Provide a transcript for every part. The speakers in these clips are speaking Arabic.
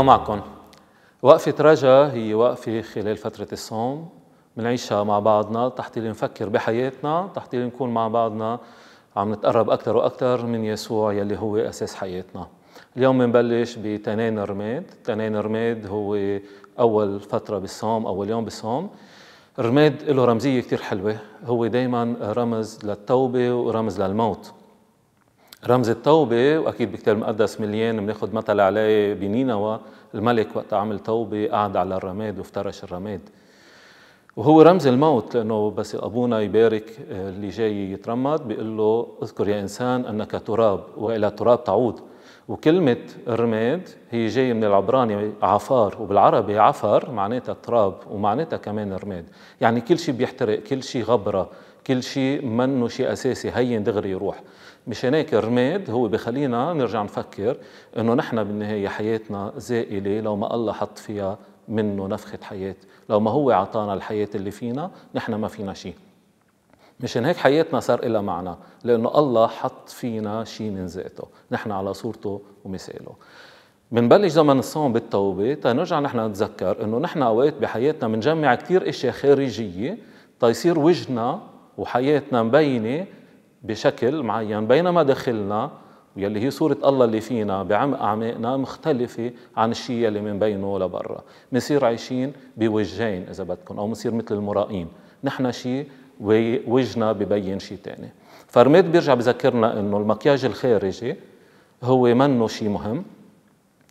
الله معكم. وقفة رجا هي وقفة خلال فترة الصوم بنعيشها مع بعضنا تحت اللي نفكر بحياتنا، تحت اللي نكون مع بعضنا عم نتقرب أكثر وأكثر من يسوع يلي هو أساس حياتنا. اليوم بنبلش بتنين الرماد. تنين الرماد هو أول فترة بالصوم، أول يوم بالصوم. الرماد له رمزية كتير حلوة، هو دايما رمز للتوبة ورمز للموت. رمز التوبة وأكيد بكتاب المقدس مليان، بناخد مثل عليه بنينوى الملك وقت عمل توبة قعد على الرماد وافترش الرماد، وهو رمز الموت لأنه بس أبونا يبارك اللي جاي يترمد بيقول له اذكر يا إنسان أنك تراب وإلى تراب تعود. وكلمة الرماد هي جاية من العبراني عفار، وبالعربي عفر معناتها تراب ومعناتها كمان رماد، يعني كل شيء بيحترق، كل شيء غبرة، كل شيء منه شيء أساسي هين دغري يروح. مشان هيك الرماد هو بخلينا نرجع نفكر إنه نحن بالنهاية حياتنا زائلة لو ما الله حط فيها منه نفخة حياة، لو ما هو عطانا الحياة اللي فينا نحن ما فينا شيء. مشان هيك حياتنا صار إلها معنى لأنه الله حط فينا شيء من ذاته، نحن على صورته ومثاله. بنبلش زمن الصوم بالتوبة تنرجع نحن نتذكر إنه نحن أوقات بحياتنا بنجمع كثير أشياء خارجية تيصير وجهنا وحياتنا مبينة بشكل معين، بينما داخلنا يلي هي صورة الله اللي فينا بعمق أعماقنا مختلفة عن الشيء اللي من بينه لبرا. بنصير عايشين بوجهين إذا بدكم، أو بنصير مثل المرائين، نحن شيء ووجهنا ببين شيء ثاني. فرماد بيرجع بذكرنا إنه المكياج الخارجي هو منه شيء مهم،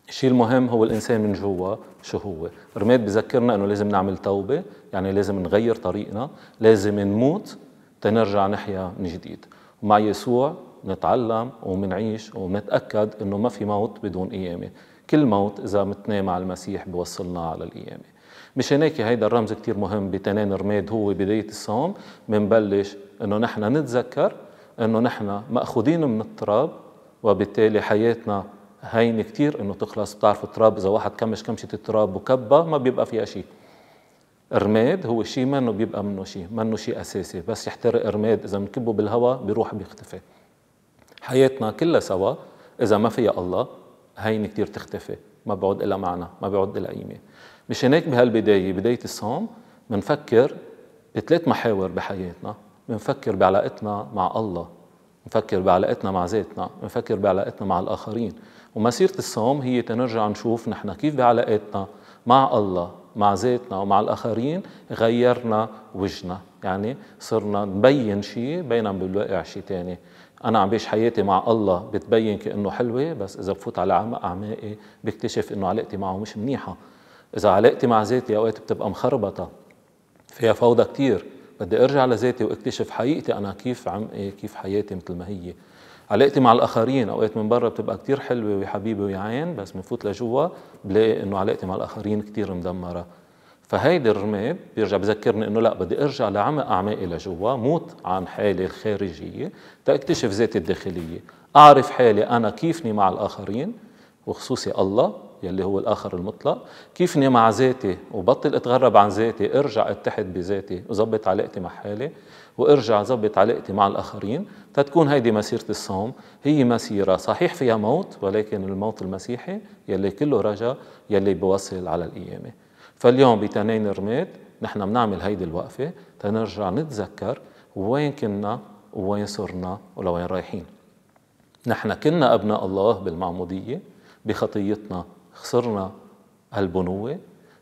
الشيء المهم هو الإنسان من جوا شو هو. رماد بذكرنا إنه لازم نعمل توبة، يعني لازم نغير طريقنا، لازم نموت تنرجع نحيا من جديد، ومع يسوع نتعلم ومنعيش ونتأكد إنه ما في موت بدون قيامة. كل موت إذا متنا مع المسيح بوصلنا على القيامة. مشان هيك هيدا الرمز كتير مهم بتنين الرماد، هو بداية الصوم بنبلش إنه نحن نتذكر إنه نحن مأخوذين من التراب، وبالتالي حياتنا هين كتير إنه تخلص. بتعرفوا التراب إذا واحد كمش كمشة التراب وكبة ما بيبقى فيها شيء. الرماد هو شيء منه بيبقى منه شيء، منه شيء أساسي، بس يحترق رماد إذا بنكبه بالهواء بيروح بيختفي. حياتنا كلها سوا إذا ما فيها الله هين كتير تختفي، ما بيعود إلا معنى، ما بيعود إلا قيمة. مشان هيك بهالبداية، بداية الصوم، بنفكر بثلاث محاور بحياتنا، بنفكر بعلاقتنا مع الله، بنفكر بعلاقتنا مع ذاتنا، بنفكر بعلاقتنا مع الآخرين. ومسيرة الصوم هي تنرجع نشوف نحن كيف بعلاقتنا مع الله، مع ذاتنا ومع الآخرين غيرنا وجهنا، يعني صرنا نبين شيء بينما بالواقع شيء ثاني. أنا عم بعيش حياتي مع الله بتبين كأنه حلوة، بس إذا بفوت على عمق أعماقي بكتشف إنه علاقتي معه مش منيحة. إذا علاقتي مع ذاتي أوقات بتبقى مخربطة، فيها فوضى كتير، بدي أرجع لذاتي وأكتشف حقيقتي أنا كيف عمقي، كيف حياتي مثل ما هي. علاقتي مع الآخرين أوقات من برا بتبقى كتير حلوة ويا حبيبي ويا عين، بس بنفوت لجوا بلاقي إنه علاقتي مع الآخرين كتير مدمرة. فهيدي الرماد بيرجع بذكرني إنه لا، بدي أرجع لعمق أعماقي لجوا، موت عن حالي الخارجية تأكتشف ذاتي الداخلية، أعرف حالي أنا كيفني مع الآخرين وخصوصي الله يلي هو الآخر المطلق، كيفني مع ذاتي وبطل أتغرب عن ذاتي، أرجع أتحد بذاتي وظبط علاقتي مع حالي وأرجع ظبط علاقتي مع الآخرين. تتكون هيدي مسيرة الصوم، هي مسيرة صحيح فيها موت، ولكن الموت المسيحي يلي كله رجا يلي بوصل على القيامة. فاليوم بتنين الرماد نحن بنعمل هيدي الوقفة تنرجع نتذكر وين كنا وين صرنا ولوين رايحين. نحن كنا أبناء الله بالمعمودية، بخطيتنا خسرنا هالبنوة،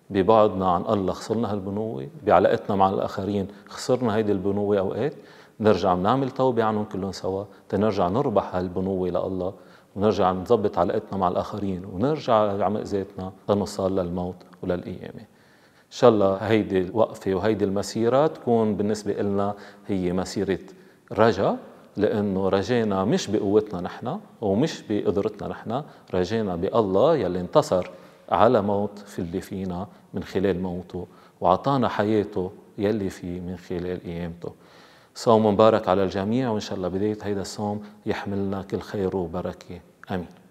ببعدنا عن الله خسرنا هالبنوة، بعلاقتنا مع الآخرين خسرنا هيدي البنوة. أوقات نرجع نعمل توبة عنهم كلهم سوا تنرجع نربح هالبنوة لله، ونرجع نظبط علاقتنا مع الآخرين، ونرجع لعمق ذاتنا لنوصل للموت وللقيامة. إن شاء الله هيدي الوقفة وهيدي المسيرة تكون بالنسبة لنا هي مسيرة رجا، لأنه رجينا مش بقوتنا نحن ومش بقدرتنا نحن، رجينا بالله يلي انتصر على موت في اللي فينا من خلال موته، وعطانا حياته يلي فيه من خلال قيامته. صوم مبارك على الجميع، وإن شاء الله بداية هيدا الصوم يحملنا كل خير وبركة. آمين.